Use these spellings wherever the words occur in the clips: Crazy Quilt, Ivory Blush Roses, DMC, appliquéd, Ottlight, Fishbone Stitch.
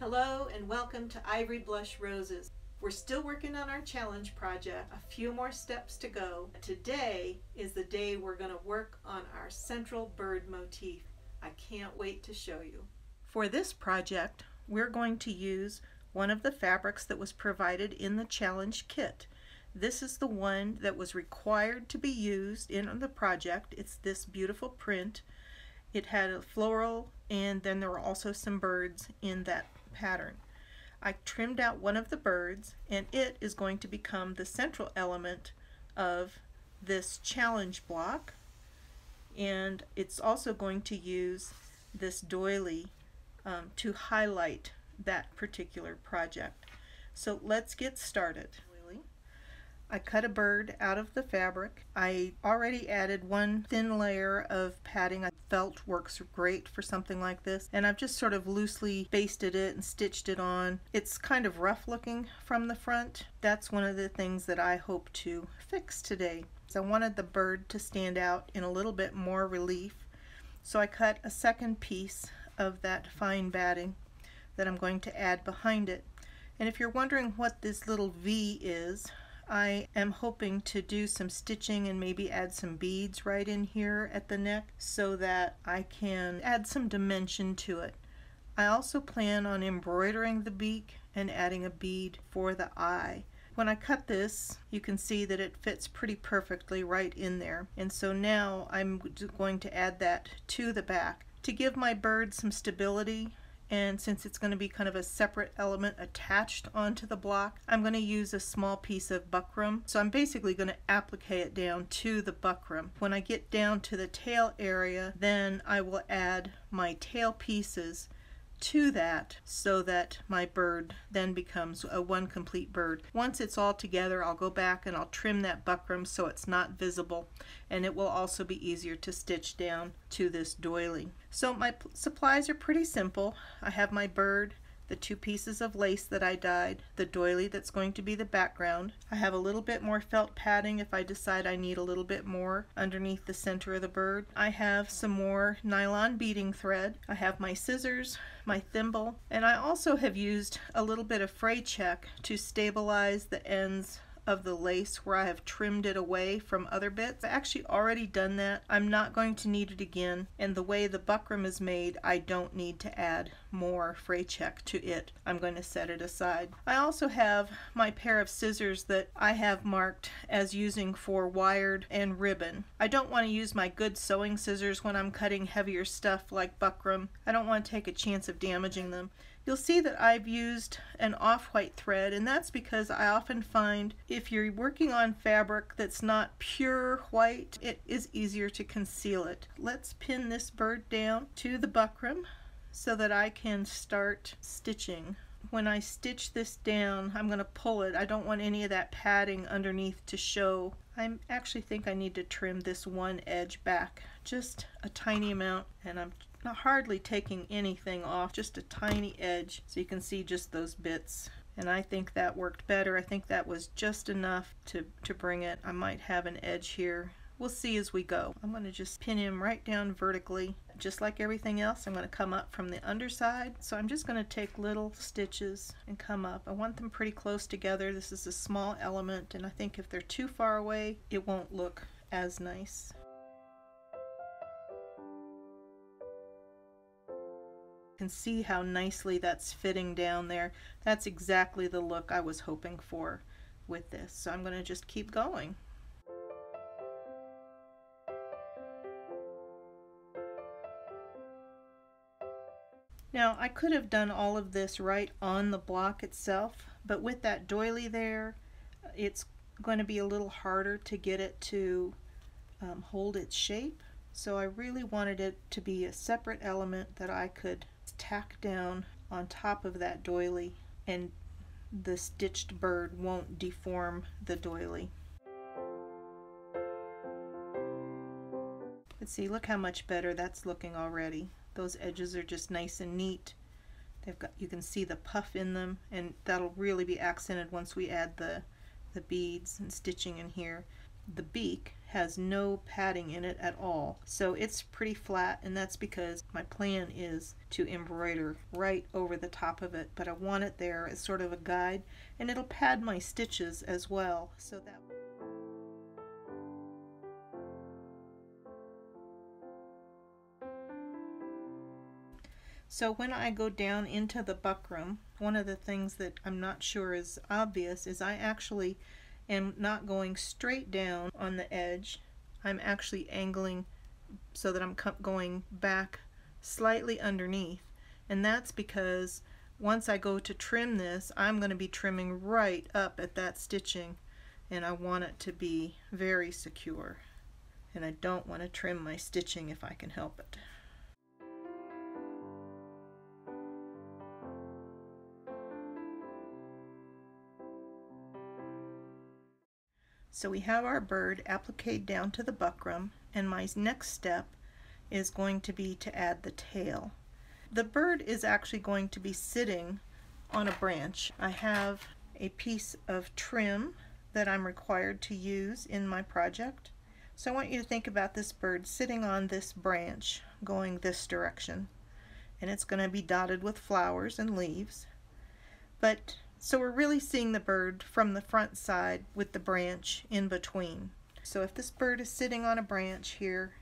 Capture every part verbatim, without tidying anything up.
Hello and welcome to Ivory Blush Roses. We're still working on our challenge project, a few more steps to go. Today is the day we're going to work on our central bird motif. I can't wait to show you. For this project, we're going to use one of the fabrics that was provided in the challenge kit. This is the one that was required to be used in the project. It's this beautiful print. It had a floral, and then there were also some birds in that pattern. I trimmed out one of the birds, and it is going to become the central element of this challenge block, and it's also going to use this doily um, to highlight that particular project. So let's get started. I cut a bird out of the fabric. I already added one thin layer of padding. I felt works great for something like this, and I've just sort of loosely basted it and stitched it on. It's kind of rough looking from the front. That's one of the things that I hope to fix today. So I wanted the bird to stand out in a little bit more relief, so I cut a second piece of that fine batting that I'm going to add behind it. And if you're wondering what this little V is, I am hoping to do some stitching and maybe add some beads right in here at the neck so that I can add some dimension to it. I also plan on embroidering the beak and adding a bead for the eye. When I cut this, you can see that it fits pretty perfectly right in there. And so now I'm going to add that to the back to give my bird some stability. And since it's going to be kind of a separate element attached onto the block, I'm going to use a small piece of buckram. So I'm basically going to applique it down to the buckram. When I get down to the tail area, then I will add my tail pieces to that so that my bird then becomes a one complete bird. Once it's all together, I'll go back and I'll trim that buckram so it's not visible, and it will also be easier to stitch down to this doily. So my supplies are pretty simple. I have my bird, the two pieces of lace that I dyed, the doily that's going to be the background. I have a little bit more felt padding if I decide I need a little bit more underneath the center of the bird. I have some more nylon beading thread. I have my scissors, my thimble, and I also have used a little bit of fray check to stabilize the ends of the lace where I have trimmed it away from other bits. I've actually already done that. I'm not going to need it again, and the way the buckram is made, I don't need to add more fray check to it. I'm going to set it aside. I also have my pair of scissors that I have marked as using for wired and ribbon. I don't want to use my good sewing scissors when I'm cutting heavier stuff like buckram. I don't want to take a chance of damaging them. You'll see that I've used an off-white thread, and that's because I often find if you're working on fabric that's not pure white, it is easier to conceal it. Let's pin this bird down to the buckram so that I can start stitching. When I stitch this down, I'm going to pull it. I don't want any of that padding underneath to show. I actually think I need to trim this one edge back just a tiny amount, and I'm not hardly taking anything off, just a tiny edge, so you can see just those bits. And I think that worked better. I think that was just enough to, to bring it. I might have an edge here. We'll see as we go. I'm going to just pin him right down vertically. Just like everything else, I'm going to come up from the underside. So I'm just going to take little stitches and come up. I want them pretty close together. This is a small element, and I think if they're too far away, it won't look as nice. Can see how nicely that's fitting down there. That's exactly the look I was hoping for with this. So I'm going to just keep going. Now I could have done all of this right on the block itself, but with that doily there, it's going to be a little harder to get it to um, hold its shape. So I really wanted it to be a separate element that I could tack down on top of that doily, and the stitched bird won't deform the doily. Let's see, look how much better that's looking already. Those edges are just nice and neat. They've got, you can see the puff in them, and that'll really be accented once we add the the beads and stitching in here. the beak has no padding in it at all, so it's pretty flat, and that's because my plan is to embroider right over the top of it, but I want it there as sort of a guide, and it'll pad my stitches as well. So that So when I go down into the buckram, one of the things that I'm not sure is obvious is I actually am not going straight down on the edge. I'm actually angling so that I'm going back slightly underneath, and that's because once I go to trim this, I'm going to be trimming right up at that stitching, and I want it to be very secure, and I don't want to trim my stitching if I can help it. So we have our bird appliqued down to the buckram, and my next step is going to be to add the tail. The bird is actually going to be sitting on a branch. I have a piece of trim that I'm required to use in my project. So I want you to think about this bird sitting on this branch going this direction, and it's going to be dotted with flowers and leaves. But So we're really seeing the bird from the front side with the branch in between. So if this bird is sitting on a branch here,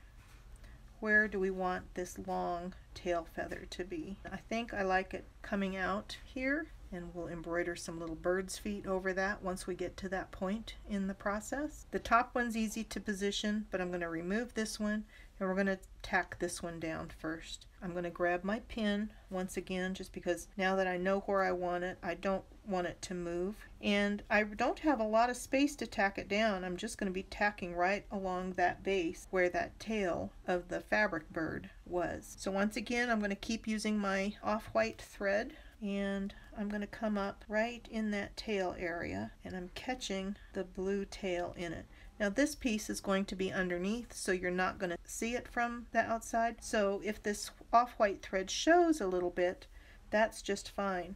where do we want this long tail feather to be? I think I like it coming out here, and we'll embroider some little bird's feet over that once we get to that point in the process. The top one's easy to position, but I'm going to remove this one, and we're going to tack this one down first. I'm going to grab my pin once again, just because now that I know where I want it, I don't want it to move, and I don't have a lot of space to tack it down. I'm just going to be tacking right along that base where that tail of the fabric bird was. So once again, I'm going to keep using my off-white thread, and I'm going to come up right in that tail area, and I'm catching the blue tail in it. Now this piece is going to be underneath, so you're not going to see it from the outside. So if this off-white thread shows a little bit, that's just fine.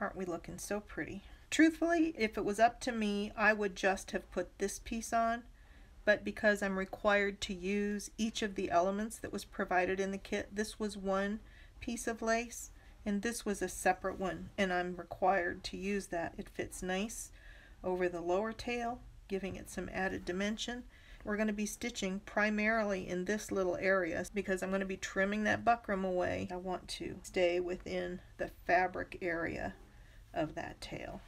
Aren't we looking so pretty? Truthfully, if it was up to me, I would just have put this piece on, but because I'm required to use each of the elements that was provided in the kit, this was one piece of lace, and this was a separate one, and I'm required to use that. It fits nice over the lower tail, giving it some added dimension. We're going to be stitching primarily in this little area because I'm going to be trimming that buckram away. I want to stay within the fabric area of that tail.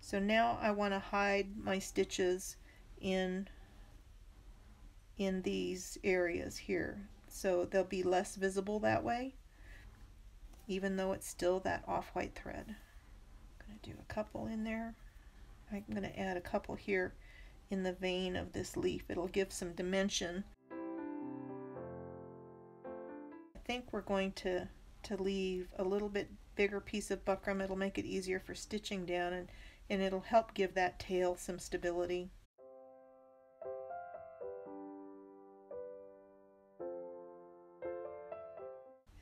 So now I want to hide my stitches in, in these areas here, so they'll be less visible that way, even though it's still that off-white thread. I'm going to do a couple in there. I'm going to add a couple here in the vein of this leaf. It'll give some dimension. I think we're going to, to leave a little bit bigger piece of buckram. It'll make it easier for stitching down, and, and it'll help give that tail some stability.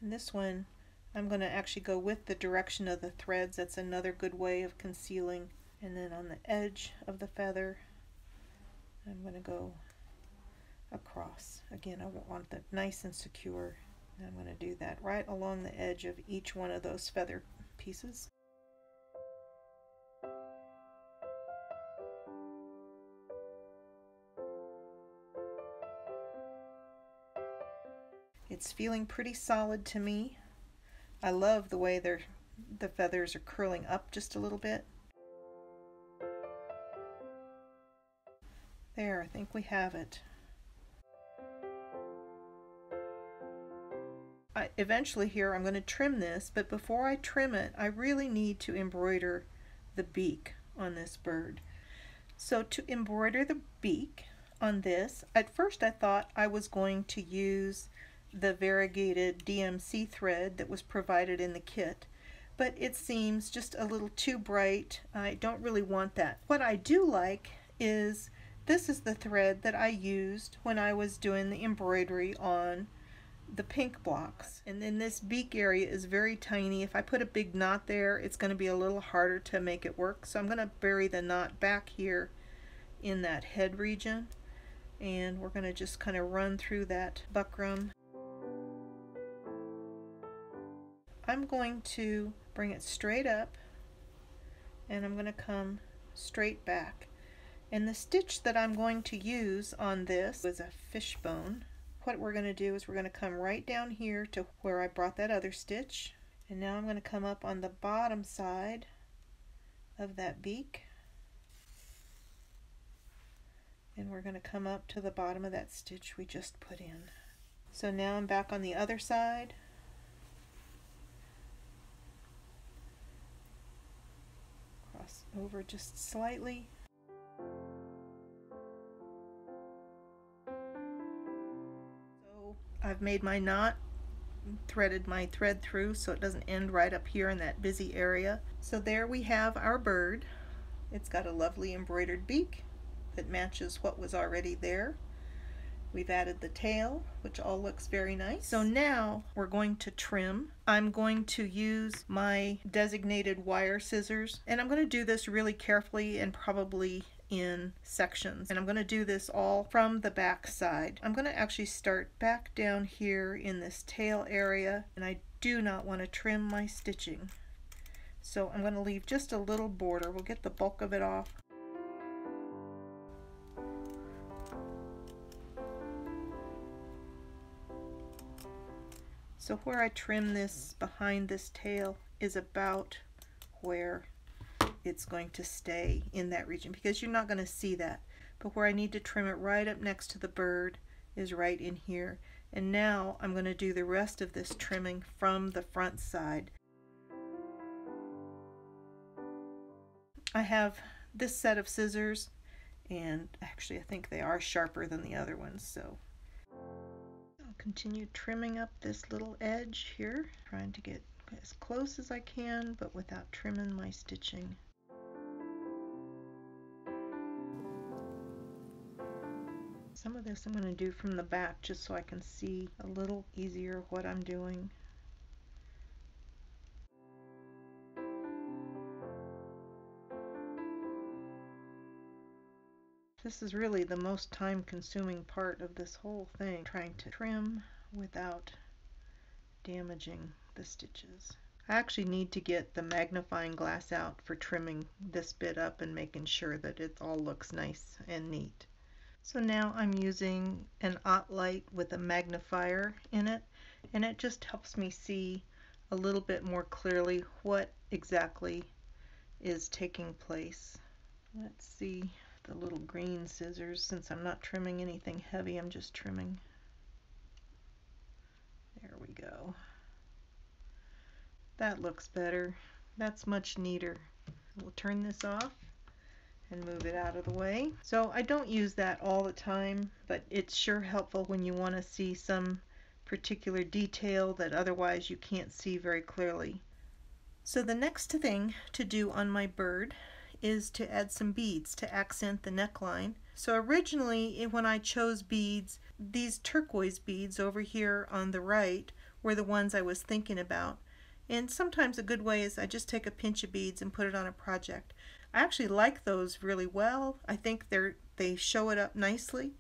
And this one, I'm going to actually go with the direction of the threads. That's another good way of concealing. And then on the edge of the feather, I'm going to go across. Again, I want that nice and secure. And I'm going to do that right along the edge of each one of those feather pieces. It's feeling pretty solid to me. I love the way they're, the feathers are curling up just a little bit. There, I think we have it. I, eventually here I'm going to trim this, but before I trim it, I really need to embroider the beak on this bird. So to embroider the beak on this, at first I thought I was going to use the variegated D M C thread that was provided in the kit, but it seems just a little too bright. I don't really want that. What I do like is this is the thread that I used when I was doing the embroidery on the pink blocks. And then this beak area is very tiny. If I put a big knot there, it's going to be a little harder to make it work. So I'm going to bury the knot back here in that head region. And we're going to just kind of run through that buckram. I'm going to bring it straight up and I'm going to come straight back. And the stitch that I'm going to use on this is a fishbone. What we're going to do is we're going to come right down here to where I brought that other stitch. And now I'm going to come up on the bottom side of that beak. And we're going to come up to the bottom of that stitch we just put in. So now I'm back on the other side. Cross over just slightly. So I've made my knot, threaded my thread through so it doesn't end right up here in that busy area. So there we have our bird. It's got a lovely embroidered beak that matches what was already there. We've added the tail, which all looks very nice. So now we're going to trim. I'm going to use my designated wire scissors, and I'm going to do this really carefully and probably in sections. And I'm going to do this all from the back side. I'm going to actually start back down here in this tail area, and I do not want to trim my stitching. So I'm going to leave just a little border. We'll get the bulk of it off. So where I trim this behind this tail is about where it's going to stay in that region, because you're not going to see that. But where I need to trim it right up next to the bird is right in here. And now I'm going to do the rest of this trimming from the front side. I have this set of scissors, and actually I think they are sharper than the other ones, so continue trimming up this little edge here, trying to get as close as I can, but without trimming my stitching. Some of this I'm going to do from the back just so I can see a little easier what I'm doing. This is really the most time-consuming part of this whole thing, trying to trim without damaging the stitches. I actually need to get the magnifying glass out for trimming this bit up and making sure that it all looks nice and neat. So now I'm using an Ottlight with a magnifier in it, and it just helps me see a little bit more clearly what exactly is taking place. Let's see. The little green scissors, since I'm not trimming anything heavy, I'm just trimming. There we go. That looks better. That's much neater. We'll turn this off and move it out of the way. So I don't use that all the time, but it's sure helpful when you want to see some particular detail that otherwise you can't see very clearly. So the next thing to do on my bird is to add some beads to accent the neckline. So originally, when I chose beads, these turquoise beads over here on the right were the ones I was thinking about. And sometimes a good way is I just take a pinch of beads and put it on a project. I actually like those really well. I think they're they show it up nicely.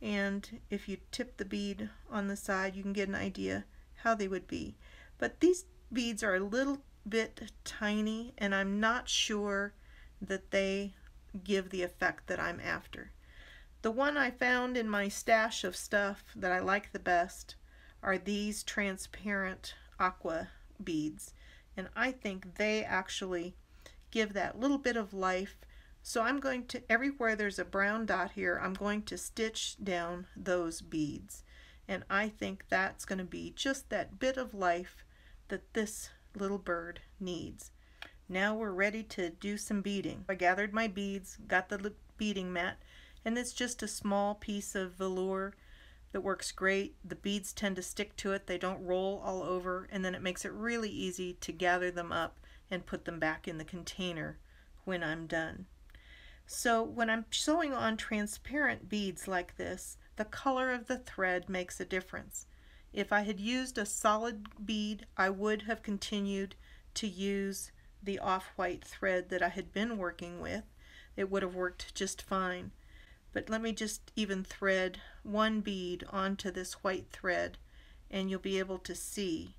And if you tip the bead on the side, you can get an idea how they would be. But these beads are a little bit tiny, and I'm not sure that they give the effect that I'm after. The one I found in my stash of stuff that I like the best are these transparent aqua beads, and I think they actually give that little bit of life. So I'm going to, everywhere there's a brown dot here, I'm going to stitch down those beads, and I think that's going to be just that bit of life that this little bird needs. Now we're ready to do some beading. I gathered my beads, got the beading mat, and it's just a small piece of velour that works great. The beads tend to stick to it, they don't roll all over, and then it makes it really easy to gather them up and put them back in the container when I'm done. So when I'm sewing on transparent beads like this, the color of the thread makes a difference. If I had used a solid bead, I would have continued to use the off-white thread that I had been working with. It would have worked just fine. But let me just even thread one bead onto this white thread, and you'll be able to see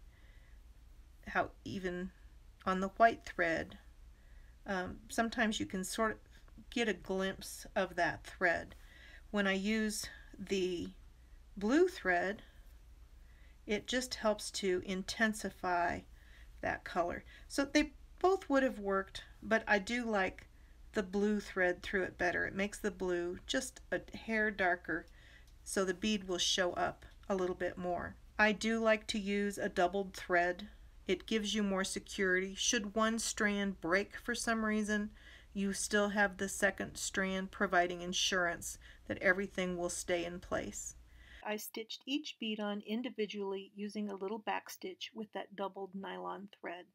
how even on the white thread, um, sometimes you can sort of get a glimpse of that thread. When I use the blue thread, it just helps to intensify that color. So they both would have worked, but I do like the blue thread through it better. It makes the blue just a hair darker, so the bead will show up a little bit more. I do like to use a doubled thread. It gives you more security. Should one strand break for some reason, you still have the second strand, providing insurance that everything will stay in place. I stitched each bead on individually using a little back stitch with that doubled nylon thread.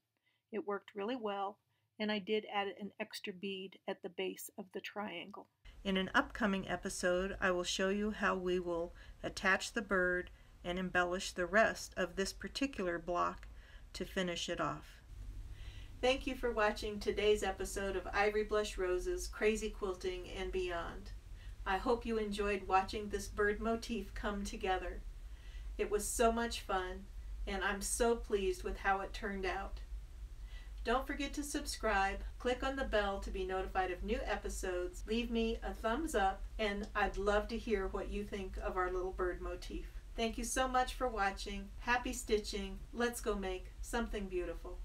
It worked really well, and I did add an extra bead at the base of the triangle. In an upcoming episode, I will show you how we will attach the bird and embellish the rest of this particular block to finish it off. Thank you for watching today's episode of Ivory Blush Roses, Crazy Quilting and Beyond. I hope you enjoyed watching this bird motif come together. It was so much fun, and I'm so pleased with how it turned out. Don't forget to subscribe, click on the bell to be notified of new episodes, leave me a thumbs up, and I'd love to hear what you think of our little bird motif. Thank you so much for watching. Happy stitching. Let's go make something beautiful.